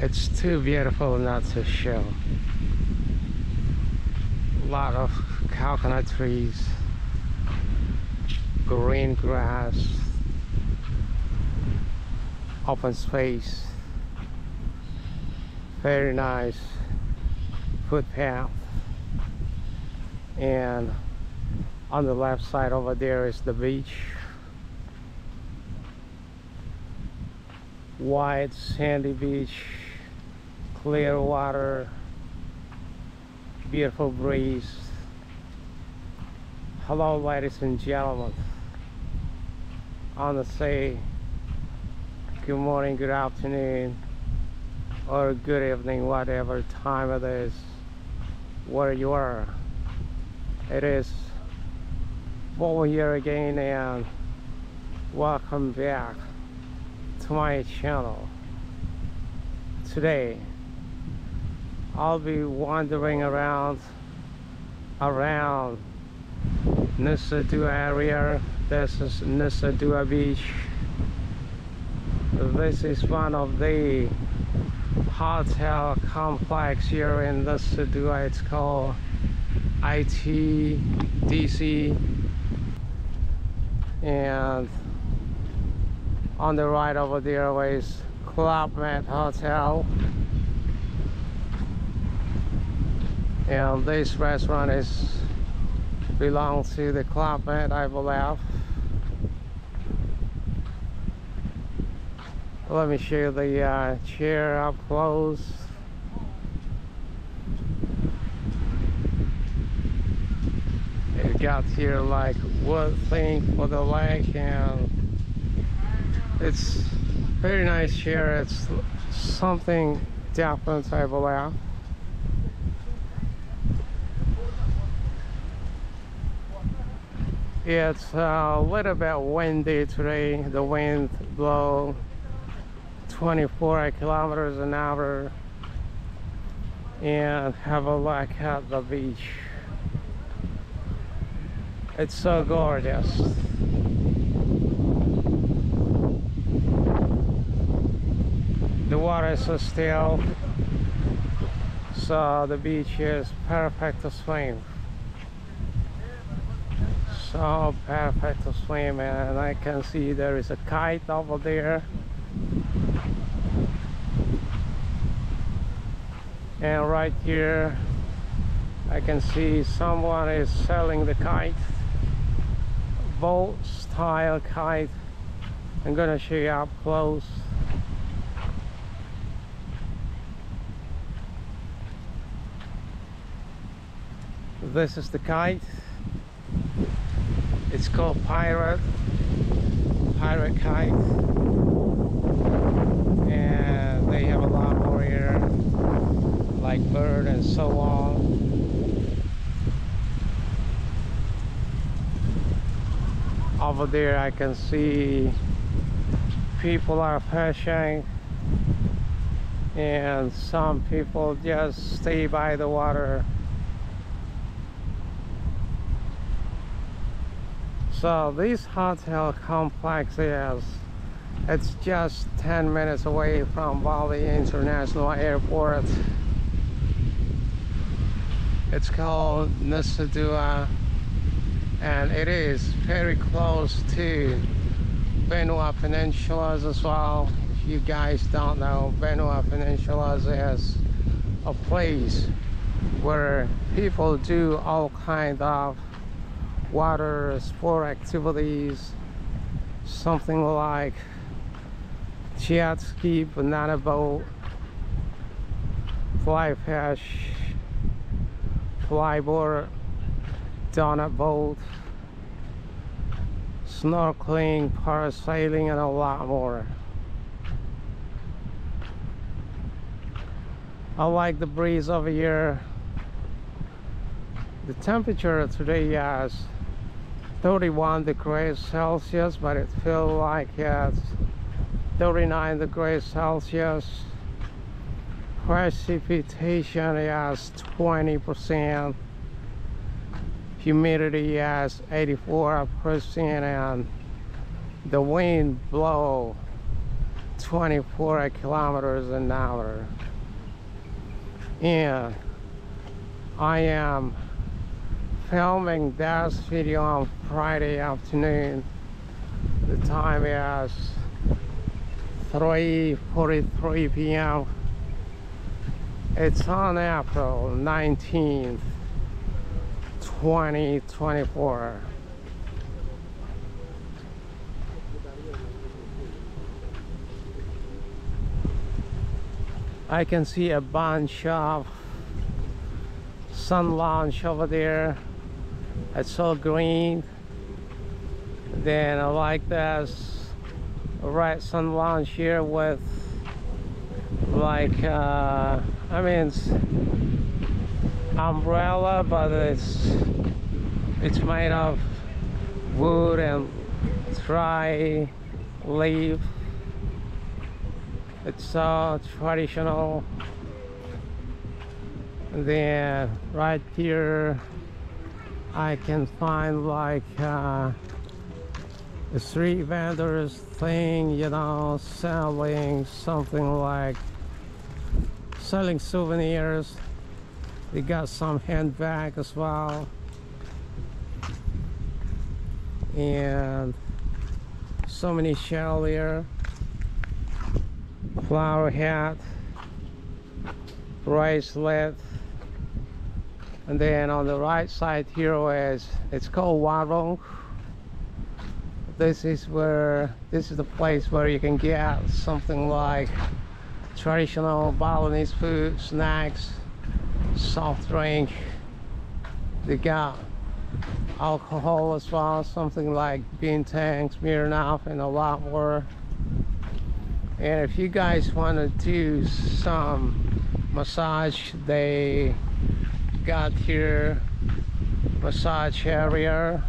It's too beautiful not to show. A lot of coconut trees, green grass, open space, very nice footpath, and on the left side over there is the beach. White sandy beach, clear water, beautiful breeze. Hello ladies and gentlemen. I want to say good morning, good afternoon, or good evening, whatever time it is where you are. It is Bobo here again, and welcome back to my channel. Today I'll be wandering around Nusa Dua area. This is Nusa Dua beach. This is one of the hotel complex here in Nusa Dua. It's called ITDC, and on the right over there is Clubman Hotel, and this restaurant is belongs to the Club Med, I believe. Let me show you the chair up close. It got here like wood thing for the leg, and it's very nice chair. It's something different, I believe. It's a little bit windy today. The wind blows 24 kilometers an hour. And have a look at the beach. It's so gorgeous. The water is so still, so the beach is perfect to swim. So perfect to swim, and I can see there is a kite over there. And right here I can see someone is selling the kite, boat style kite. I'm gonna show you up close. This is the kite. It's called pirate kite, and they have a lot more here, like bird and so on. Over there I can see people are fishing, and some people just stay by the water. So this hotel complex it's just 10 minutes away from Bali International Airport. It's called Nusa Dua, and it is very close to Benoa Peninsula as well. If you guys don't know, Benoa Peninsula is a place where people do all kinds of water sport activities, something like jet ski, banana boat, fly fish, fly board, donut boat, snorkeling, parasailing, and a lot more. I like the breeze over here. The temperature today is 31 degrees Celsius, but it feels like it's 39 degrees Celsius. Precipitation is 20%. Humidity is 84%, and the wind blow 24 kilometers an hour, and I am filming this video on Friday afternoon. The time is 3:43 p.m. It's on April 19th, 2024. I can see a bun shop, sun lounge over there. It's all green. Then I like this right sun lounge here with like I mean umbrella, but it's made of wood and dry leaf. It's so traditional. Then right here I can find like a street vendors thing, you know, selling something like selling souvenirs. They got some handbag as well, and so many chandelier, flower hat, bracelet. And then on the right side here is, it's called Warung. This is the place where you can get something like traditional Balinese food, snacks, soft drink. They got alcohol as well, something like Bintang, Smirnoff, and a lot more. And if you guys want to do some massage, they got here massage area.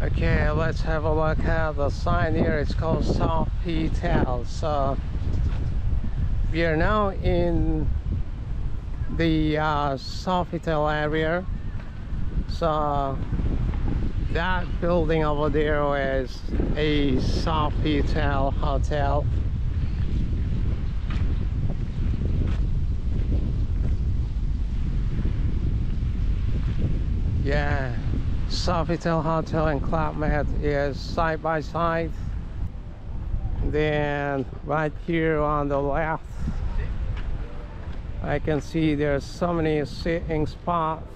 Okay, let's have a look at the sign here. It's called Sofitel. So we are now in the Sofitel area. So that building over there is a Sofitel hotel. Yeah. Sofitel Hotel and Club Med is side by side. Then right here on the left I can see there's so many sitting spots,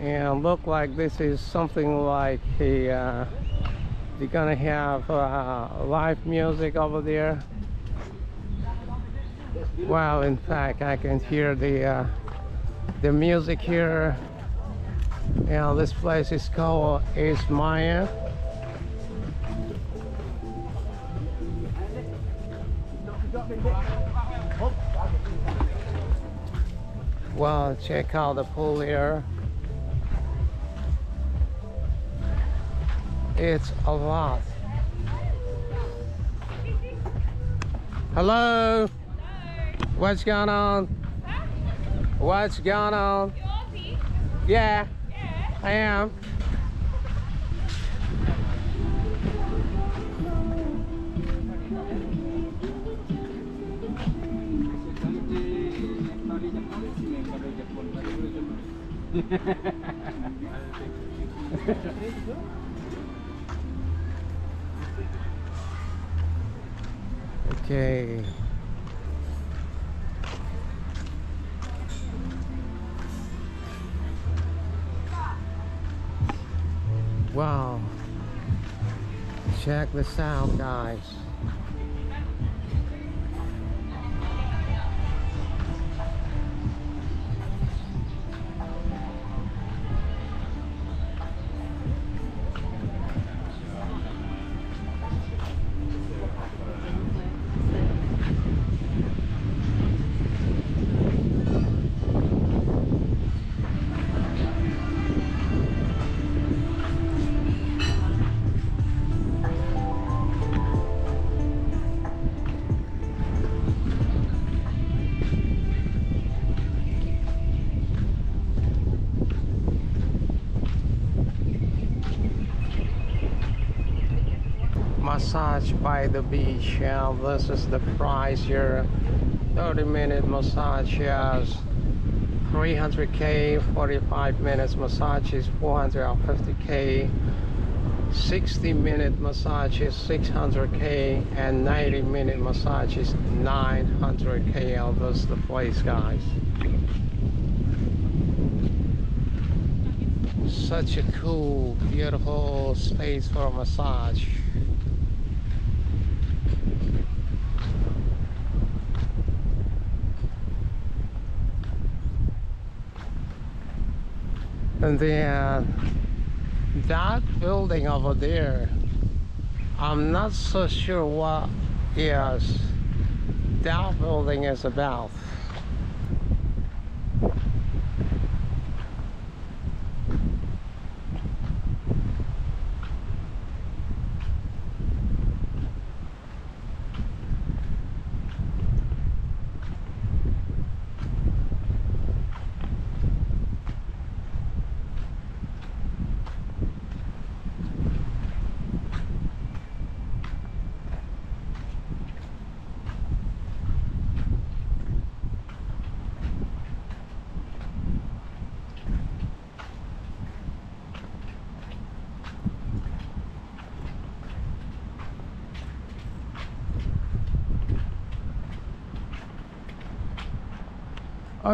and look like this is something like a they're gonna have live music over there. Well, in fact I can hear the music here. Yeah, this place is called Ismaya. Well, check out the pool here. It's a lot. Hello. Hello. What's going on? Huh? What's going on? You Aussie? Yeah. I am. Okay. Wow, check this out, guys. massage by the beach. Yeah, this is the price here. 30-minute massage, yes, 300k. 45 minutes massage is 450k. 60-minute massage is 600k, and 90-minute massage is 900k. Oh, that's the place, guys. Such a cool, beautiful space for a massage. And then that building over there, I'm not so sure what yes that building is about.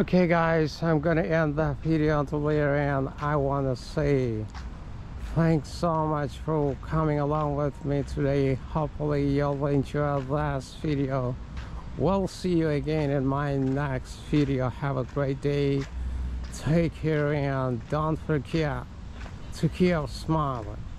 Okay guys, I'm gonna end that video until later, and I want to say thanks so much for coming along with me today. Hopefully you'll enjoy this video. We'll see you again in my next video. Have a great day, take care, and don't forget to keep smiling.